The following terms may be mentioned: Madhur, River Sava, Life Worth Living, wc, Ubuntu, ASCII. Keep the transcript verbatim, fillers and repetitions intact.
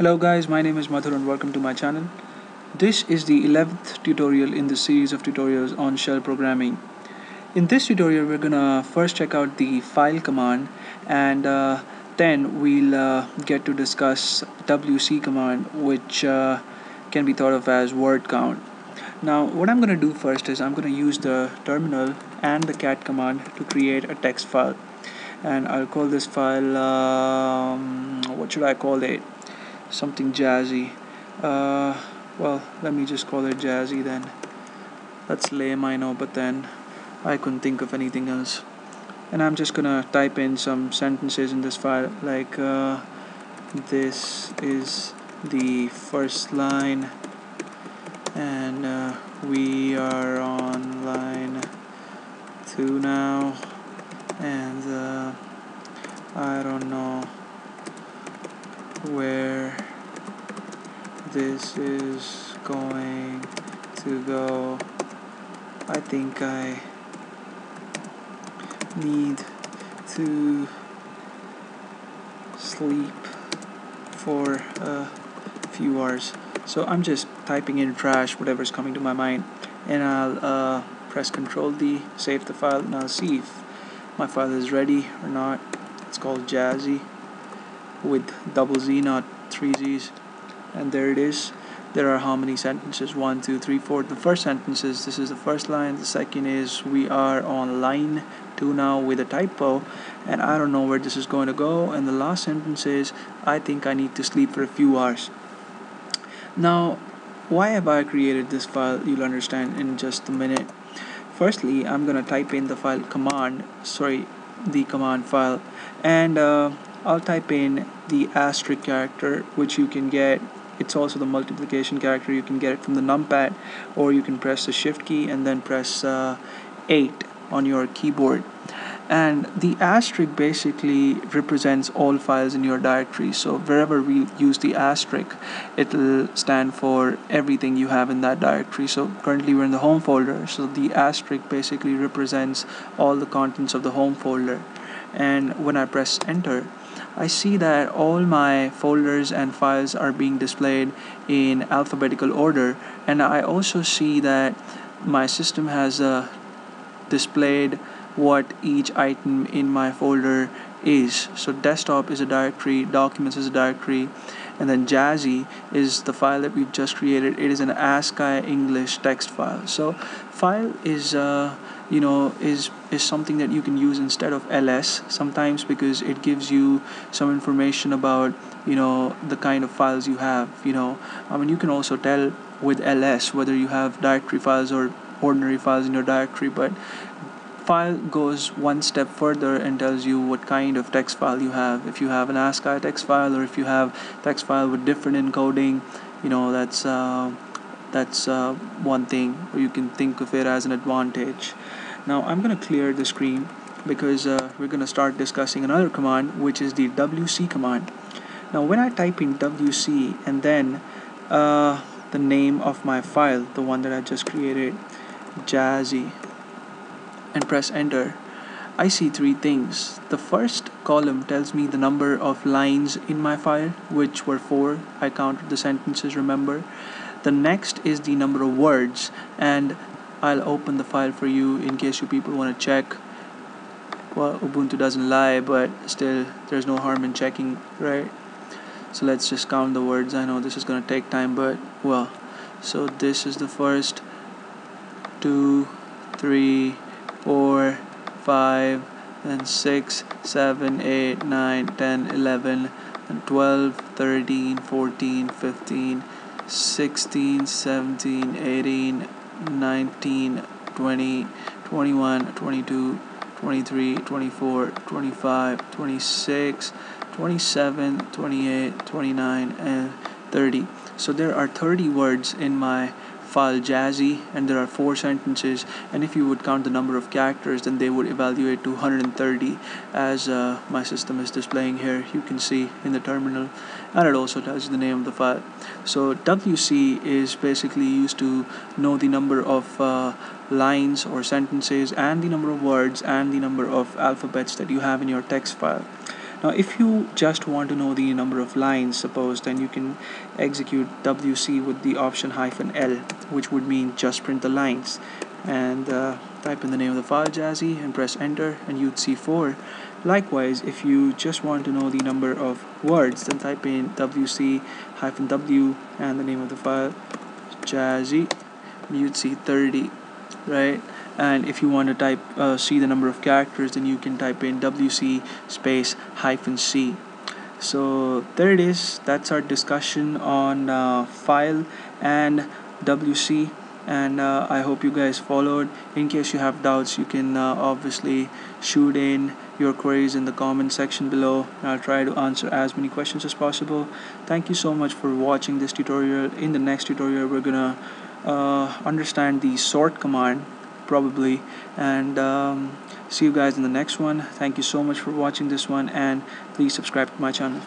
Hello guys, my name is Madhur and welcome to my channel. This is the eleventh tutorial in the series of tutorials on shell programming. In this tutorial we're gonna first check out the file command, and uh, then we'll uh, get to discuss W C command, which uh, can be thought of as word count. Now what I'm gonna do first is I'm gonna use the terminal and the cat command to create a text file, and I'll call this file um, what should I call it? Something jazzy. Uh, well, let me just call it jazzy then. That's lame, I know, but then I couldn't think of anything else. And I'm just gonna type in some sentences in this file, like uh, this is the first line, and uh, we are on line two now, and uh, I don't know where this is going to go. I think I need to sleep for a few hours. So I'm just typing in trash, whatever's coming to my mind, and I'll uh, press Control D, save the file, and I'll see if my file is ready or not. It's called Jazzy with double Z, not three Z's, and there it is. There are how many sentences? One, two, three, four. The first sentence is, this is the first line. The second is, we are on line two now, with a typo, and I don't know where this is going to go. And the last sentence is, I think I need to sleep for a few hours. Now, why have I created this file? You'll understand in just a minute. Firstly, I'm gonna type in the file command, sorry, the command file, and uh, I'll type in the asterisk character, which you can get. It's also the multiplication character. You can get it from the numpad, or you can press the shift key and then press uh, eight on your keyboard. And the asterisk basically represents all files in your directory. So wherever we use the asterisk, it'll stand for everything you have in that directory. So currently we're in the home folder, so the asterisk basically represents all the contents of the home folder. And when I press enter, I see that all my folders and files are being displayed in alphabetical order, and I also see that my system has uh, displayed what each item in my folder is. So desktop is a directory, documents is a directory, and then Jazzy is the file that we've just created. It is an ASCII English text file. So file is uh, you know is is something that you can use instead of L S sometimes, because it gives you some information about, you know, the kind of files you have. You know, I mean, you can also tell with L S whether you have directory files or ordinary files in your directory, but file goes one step further and tells you what kind of text file you have. If you have an ASCII text file, or if you have text file with different encoding, you know, that's uh, that's uh, one thing, or you can think of it as an advantage. Now I'm gonna clear the screen, because uh, we're gonna start discussing another command, which is the W C command. Now when I type in W C and then uh, the name of my file, the one that I just created, Jazzy, and press enter, I see three things. The first column tells me the number of lines in my file, which were four. I counted the sentences, remember. The next is the number of words, and I'll open the file for you in case you people want to check. Well, Ubuntu doesn't lie, but still there's no harm in checking, right? So let's just count the words. I know this is gonna take time, but well, so this is the first two, three, four, five, then six, seven, eight, nine, ten, eleven, and twelve, thirteen, fourteen, fifteen, sixteen, seventeen, eighteen, nineteen, twenty, twenty-one, twenty-two, twenty-three, twenty-four, twenty-five, twenty-six, twenty-seven, twenty-eight, twenty-nine, and thirty. So there are thirty words in my file Jazzy, and there are four sentences, and if you would count the number of characters, then they would evaluate to one hundred thirty, as uh, my system is displaying here. You can see in the terminal, and it also tells you the name of the file. So W C is basically used to know the number of uh, lines or sentences, and the number of words, and the number of alphabets that you have in your text file. Now if you just want to know the number of lines, suppose, then you can execute W C with the option hyphen L, which would mean just print the lines, and uh, type in the name of the file Jazzy and press enter, and you'd see four. Likewise, if you just want to know the number of words, then type in W C hyphen W and the name of the file Jazzy, and you'd see thirty, right? And if you want to type uh, see the number of characters, then you can type in W C space hyphen C. So there it is. That's our discussion on uh, file and W C, and uh, I hope you guys followed. In case you have doubts, you can uh, obviously shoot in your queries in the comment section below, and I'll try to answer as many questions as possible. Thank you so much for watching this tutorial. In the next tutorial, we're gonna uh, understand the sort command, probably, and um, see you guys in the next one. Thank you so much for watching this one, and please subscribe to my channel.